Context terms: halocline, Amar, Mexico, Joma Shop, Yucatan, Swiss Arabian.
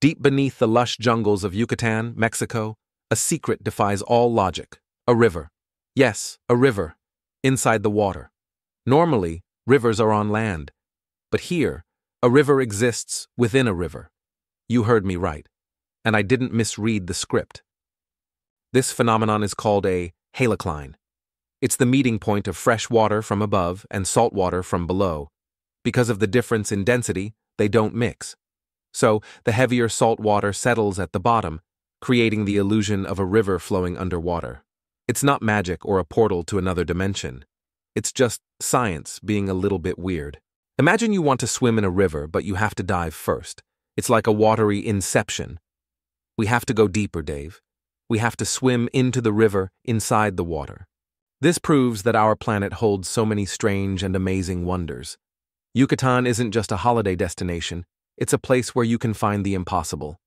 Deep beneath the lush jungles of Yucatan, Mexico, a secret defies all logic. A river. Yes, a river. Inside the water. Normally, rivers are on land. But here, a river exists within a river. You heard me right. And I didn't misread the script. This phenomenon is called a halocline. It's the meeting point of fresh water from above and salt water from below. Because of the difference in density, they don't mix. So, the heavier salt water settles at the bottom, creating the illusion of a river flowing underwater. It's not magic or a portal to another dimension. It's just science being a little bit weird. Imagine you want to swim in a river, but you have to dive first. It's like a watery inception. We have to go deeper, Dave. We have to swim into the river, inside the water. This proves that our planet holds so many strange and amazing wonders. Yucatan isn't just a holiday destination. It's a place where you can find the impossible.